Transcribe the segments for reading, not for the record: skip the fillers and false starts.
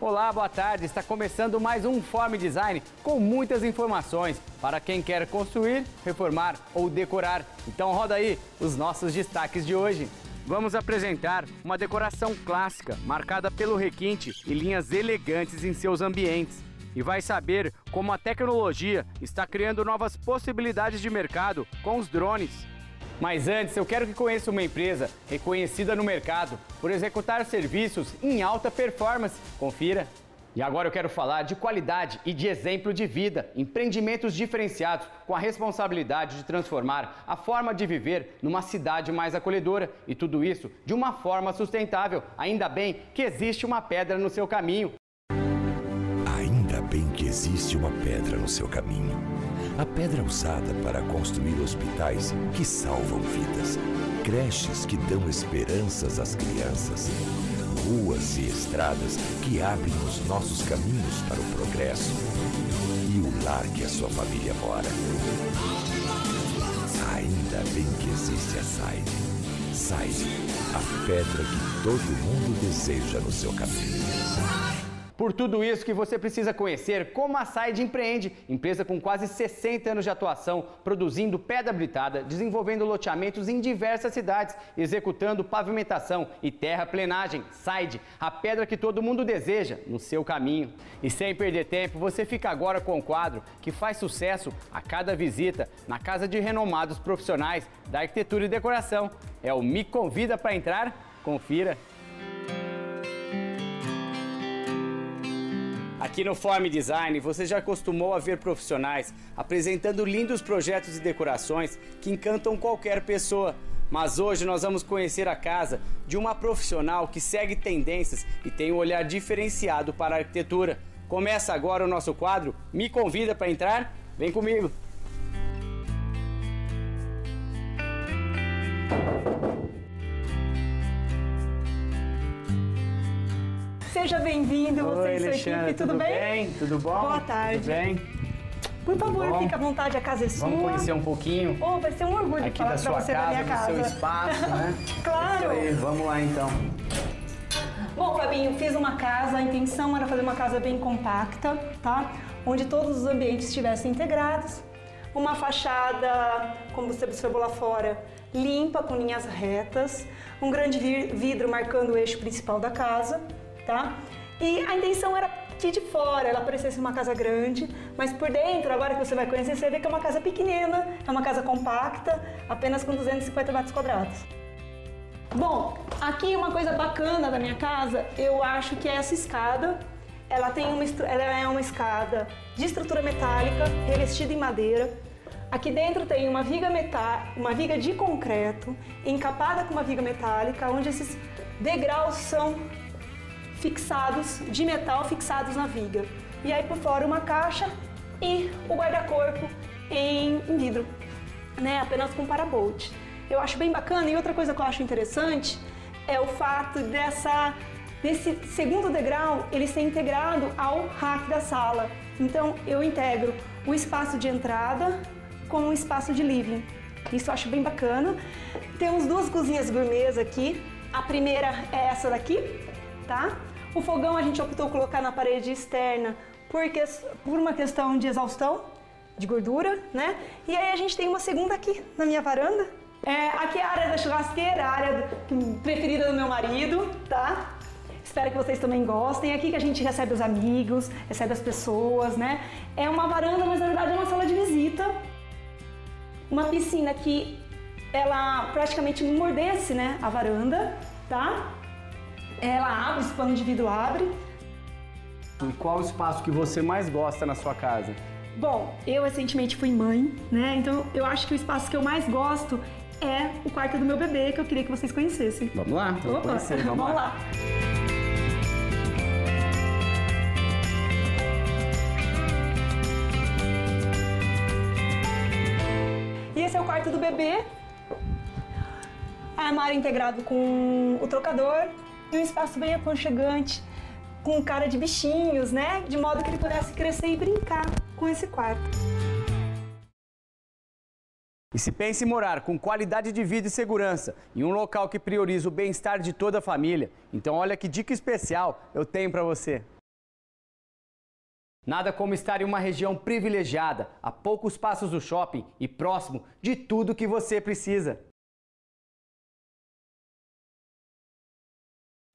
Olá, boa tarde. Está começando mais um Form Design com muitas informações para quem quer construir, reformar ou decorar. Então roda aí os nossos destaques de hoje. Vamos apresentar uma decoração clássica, marcada pelo requinte e linhas elegantes em seus ambientes. E vai saber como a tecnologia está criando novas possibilidades de mercado com os drones. Mas antes, eu quero que conheça uma empresa reconhecida no mercado por executar serviços em alta performance. Confira! E agora eu quero falar de qualidade e de exemplo de vida, empreendimentos diferenciados com a responsabilidade de transformar a forma de viver numa cidade mais acolhedora e tudo isso de uma forma sustentável. Ainda bem que existe uma pedra no seu caminho. Ainda bem que existe uma pedra no seu caminho. A pedra usada para construir hospitais que salvam vidas, creches que dão esperanças às crianças, ruas e estradas que abrem os nossos caminhos para o progresso e o lar que a sua família mora. Ainda bem que existe a SAID. SAID, a pedra que todo mundo deseja no seu caminho. Por tudo isso que você precisa conhecer como a SAID empreende, empresa com quase 60 anos de atuação, produzindo pedra britada, desenvolvendo loteamentos em diversas cidades, executando pavimentação e terraplenagem. SAID, a pedra que todo mundo deseja no seu caminho. E sem perder tempo, você fica agora com o quadro que faz sucesso a cada visita na casa de renomados profissionais da arquitetura e decoração. É o Me Convida para Entrar? Confira! Aqui no Form Design, você já acostumou a ver profissionais apresentando lindos projetos e decorações que encantam qualquer pessoa. Mas hoje nós vamos conhecer a casa de uma profissional que segue tendências e tem um olhar diferenciado para a arquitetura. Começa agora o nosso quadro Me Convida para Entrar? Vem comigo! Seja bem-vindo, você e sua equipe, tudo bem? Tudo bom? Boa tarde. Tudo bem? Por favor, fica à vontade, a casa é sua. Vamos conhecer um pouquinho. Oh, vai ser um orgulho aqui falar da sua você casa, do seu espaço, né? Claro. É isso aí. Vamos lá, então. Bom, Fabinho, fiz uma casa, a intenção era fazer uma casa bem compacta, tá? Onde todos os ambientes estivessem integrados. Uma fachada, como você observou lá fora, limpa, com linhas retas. Um grande vidro marcando o eixo principal da casa. Tá? E a intenção era que de fora ela parecesse uma casa grande, mas por dentro, agora que você vai conhecer, você vê que é uma casa pequenina, é uma casa compacta, apenas com 250 metros quadrados. Bom, aqui uma coisa bacana da minha casa, eu acho que é essa escada. Ela é uma escada de estrutura metálica, revestida em madeira. Aqui dentro tem uma viga de concreto, encapada com uma viga metálica, onde esses degraus são fixados, de metal, fixados na viga. E aí por fora uma caixa e o guarda-corpo em vidro, né? Apenas com parabolt. Eu acho bem bacana. E outra coisa que eu acho interessante é o fato desse segundo degrau ele ser integrado ao rack da sala. Então eu integro o espaço de entrada com o espaço de living. Isso eu acho bem bacana. Temos duas cozinhas gourmet aqui. A primeira é essa daqui, tá? O fogão a gente optou colocar na parede externa por uma questão de exaustão, de gordura, né? E aí a gente tem uma segunda aqui na minha varanda. Aqui é a área da churrasqueira, a área preferida do meu marido, tá? Espero que vocês também gostem. É aqui que a gente recebe os amigos, recebe as pessoas, né? É uma varanda, mas na verdade é uma sala de visita. Uma piscina que ela praticamente mordesse, né, a varanda, tá? Ela abre, esse pano de vidro abre. E qual o espaço que você mais gosta na sua casa? Bom, eu recentemente fui mãe, né? Então eu acho que o espaço que eu mais gosto é o quarto do meu bebê, que eu queria que vocês conhecessem. Vamos lá, vamos conhecer, vamos lá. E esse é o quarto do bebê. Armário integrado com o trocador e um espaço bem aconchegante, com cara de bichinhos, né? De modo que ele pudesse crescer e brincar com esse quarto. E se pensa em morar com qualidade de vida e segurança em um local que prioriza o bem-estar de toda a família, então olha que dica especial eu tenho para você. Nada como estar em uma região privilegiada, a poucos passos do shopping e próximo de tudo que você precisa.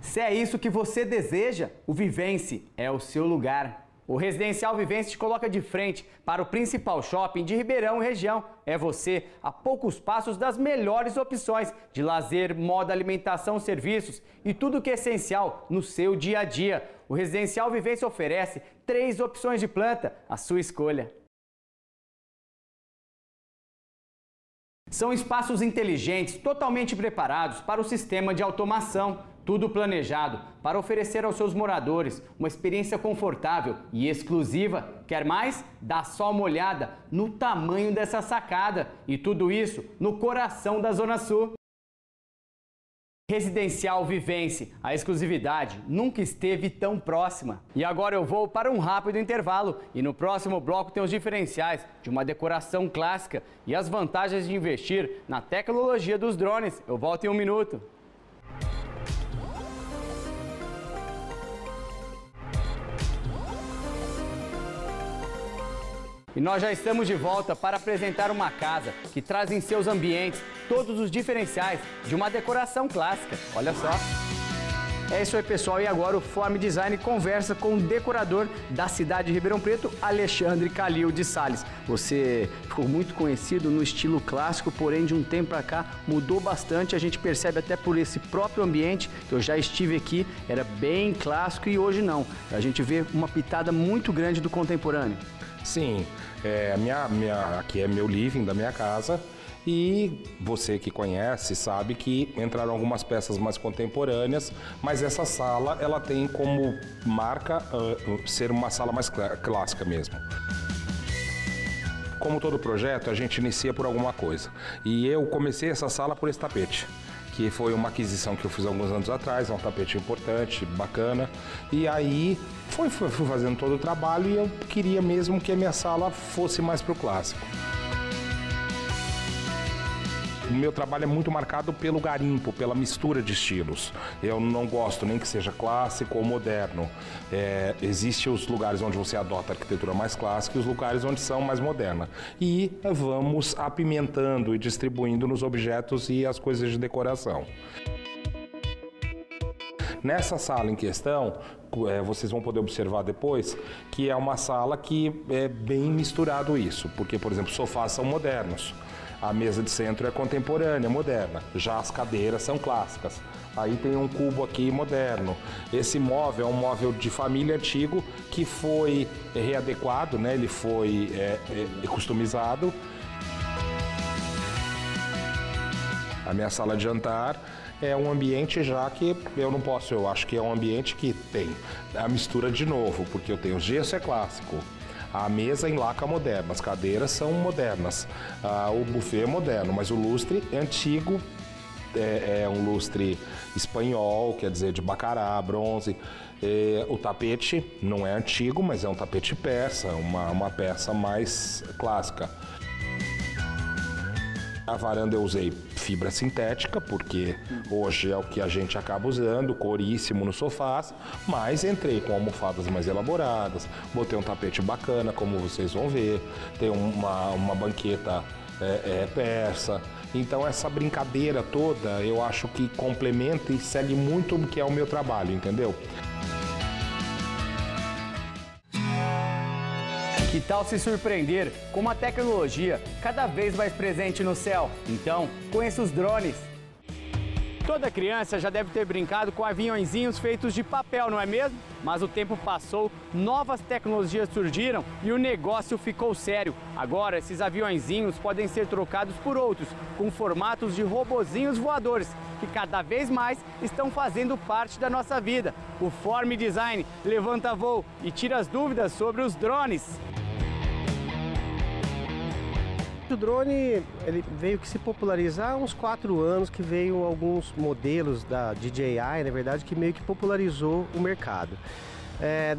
Se é isso que você deseja, o Vivense é o seu lugar. O Residencial Vivense te coloca de frente para o principal shopping de Ribeirão e região. É você a poucos passos das melhores opções de lazer, moda, alimentação, serviços e tudo o que é essencial no seu dia a dia. O Residencial Vivense oferece 3 opções de planta, a sua escolha. São espaços inteligentes, totalmente preparados para o sistema de automação. Tudo planejado para oferecer aos seus moradores uma experiência confortável e exclusiva. Quer mais? Dá só uma olhada no tamanho dessa sacada. E tudo isso no coração da Zona Sul. Residencial Vivense, a exclusividade nunca esteve tão próxima. E agora eu vou para um rápido intervalo e no próximo bloco tem os diferenciais de uma decoração clássica e as vantagens de investir na tecnologia dos drones. Eu volto em um minuto. E nós já estamos de volta para apresentar uma casa que traz em seus ambientes todos os diferenciais de uma decoração clássica. Olha só! É isso aí, pessoal. E agora o Form Design conversa com o decorador da cidade de Ribeirão Preto, Alexandre Calil de Sales. Você ficou muito conhecido no estilo clássico, porém de um tempo para cá mudou bastante. A gente percebe até por esse próprio ambiente. Eu já estive aqui, era bem clássico e hoje não. A gente vê uma pitada muito grande do contemporâneo. Sim, aqui é meu living da minha casa e você que conhece sabe que entraram algumas peças mais contemporâneas, mas essa sala ela tem como marca ser uma sala mais clássica mesmo. Como todo projeto, a gente inicia por alguma coisa e eu comecei essa sala por esse tapete, que foi uma aquisição que eu fiz alguns anos atrás, é um tapete importante, bacana, e aí fui fazendo todo o trabalho e eu queria mesmo que a minha sala fosse mais pro clássico. O meu trabalho é muito marcado pelo garimpo, pela mistura de estilos. Eu não gosto nem que seja clássico ou moderno. Existem os lugares onde você adota a arquitetura mais clássica e os lugares onde são mais moderna. E vamos apimentando e distribuindo nos objetos e as coisas de decoração. Nessa sala em questão, vocês vão poder observar depois, que é uma sala que é bem misturado isso. Porque, por exemplo, sofás são modernos. A mesa de centro é contemporânea, moderna. Já as cadeiras são clássicas. Aí tem um cubo aqui moderno. Esse móvel é um móvel de família antigo que foi readequado, né? Ele foi customizado. A minha sala de jantar é um ambiente já que eu não posso, eu acho que é um ambiente que tem a mistura de novo, porque eu tenho gesso é clássico. A mesa em laca moderna, as cadeiras são modernas, o buffet é moderno, mas o lustre é antigo, é um lustre espanhol, quer dizer, de bacará, bronze. O tapete não é antigo, mas é um tapete persa, uma peça mais clássica. A varanda eu usei fibra sintética, porque hoje é o que a gente acaba usando, coríssimo nos sofás, mas entrei com almofadas mais elaboradas, botei um tapete bacana, como vocês vão ver, tem uma banqueta persa. Então essa brincadeira toda eu acho que complementa e segue muito o que é o meu trabalho, entendeu? Que tal se surpreender com uma tecnologia cada vez mais presente no céu? Então, conheça os drones. Toda criança já deve ter brincado com aviõezinhos feitos de papel, não é mesmo? Mas o tempo passou, novas tecnologias surgiram e o negócio ficou sério. Agora, esses aviõezinhos podem ser trocados por outros, com formatos de robozinhos voadores, que cada vez mais estão fazendo parte da nossa vida. O Form Design levanta voo e tira as dúvidas sobre os drones. O drone ele veio que se popularizar há uns 4 anos, que veio alguns modelos da DJI, na verdade, que meio que popularizou o mercado.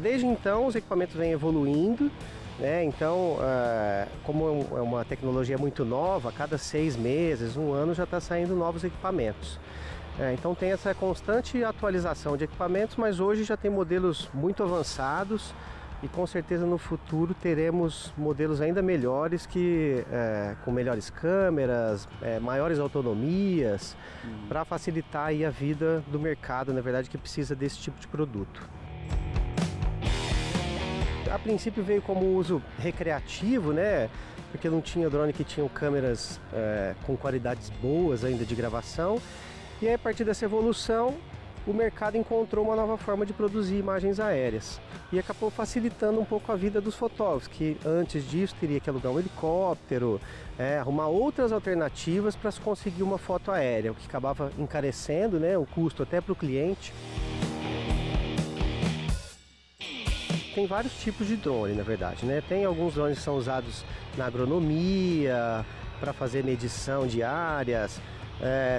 Desde então, os equipamentos vêm evoluindo, né? Então, como é uma tecnologia muito nova, a cada 6 meses, 1 ano, já está saindo novos equipamentos. Então tem essa constante atualização de equipamentos, mas hoje já tem modelos muito avançados, e com certeza no futuro teremos modelos ainda melhores, que, com melhores câmeras, maiores autonomias, para facilitar aí a vida do mercado, na verdade, que precisa desse tipo de produto. A princípio veio como uso recreativo, né? Porque não tinha drone que tinham câmeras com qualidades boas ainda de gravação. E aí, a partir dessa evolução, o mercado encontrou uma nova forma de produzir imagens aéreas e acabou facilitando um pouco a vida dos fotógrafos, que antes disso teria que alugar um helicóptero, arrumar outras alternativas para se conseguir uma foto aérea, o que acabava encarecendo, né, o custo até para o cliente. Tem vários tipos de drone, na verdade, né? Tem alguns drones que são usados na agronomia, para fazer medição de áreas,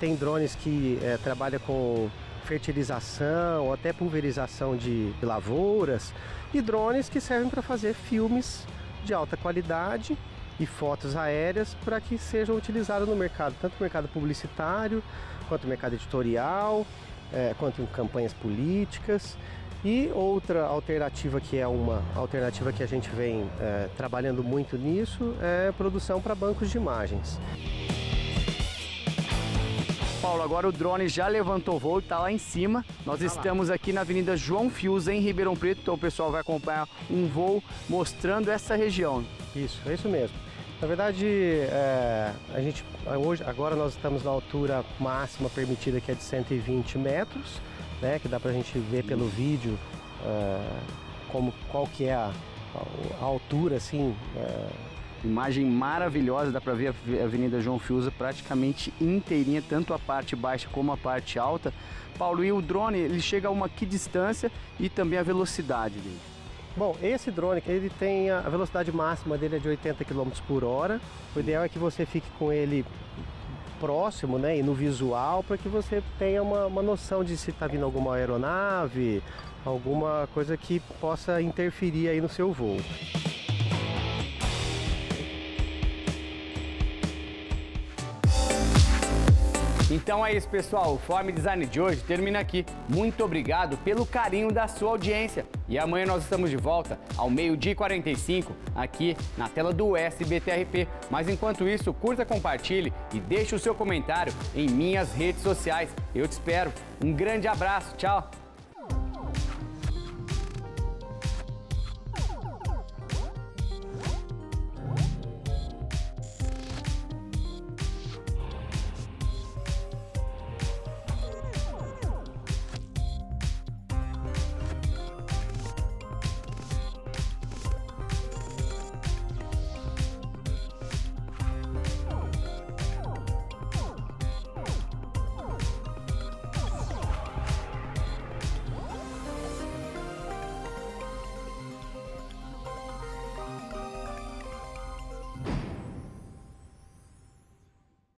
tem drones que trabalham com fertilização, até pulverização de lavouras, e drones que servem para fazer filmes de alta qualidade e fotos aéreas, para que sejam utilizados no mercado, tanto no mercado publicitário, quanto no mercado editorial, quanto em campanhas políticas. E outra alternativa, que é uma alternativa que a gente vem trabalhando muito nisso, é produção para bancos de imagens. Paulo, agora o drone já levantou voo e está lá em cima. Nós estamos aqui na Avenida João Fius, em Ribeirão Preto, então o pessoal vai acompanhar um voo mostrando essa região. Isso, é isso mesmo. Na verdade, agora nós estamos na altura máxima permitida, que é de 120 metros, né, que dá para a gente ver pelo vídeo qual que é a altura, assim. Imagem maravilhosa, dá para ver a Avenida João Fiuza praticamente inteirinha, tanto a parte baixa como a parte alta. Paulo, e o drone, ele chega a que distância, e também a velocidade dele? Bom, esse drone, ele tem a velocidade máxima dele é de 80 km por hora. O ideal é que você fique com ele próximo, né, e no visual, para que você tenha uma noção de se está vindo alguma aeronave, alguma coisa que possa interferir aí no seu voo. Então é isso, pessoal. O Form Design de hoje termina aqui. Muito obrigado pelo carinho da sua audiência. E amanhã nós estamos de volta ao 12h45 aqui na tela do SBTRP. Mas enquanto isso, curta, compartilhe e deixe o seu comentário em minhas redes sociais. Eu te espero. Um grande abraço. Tchau.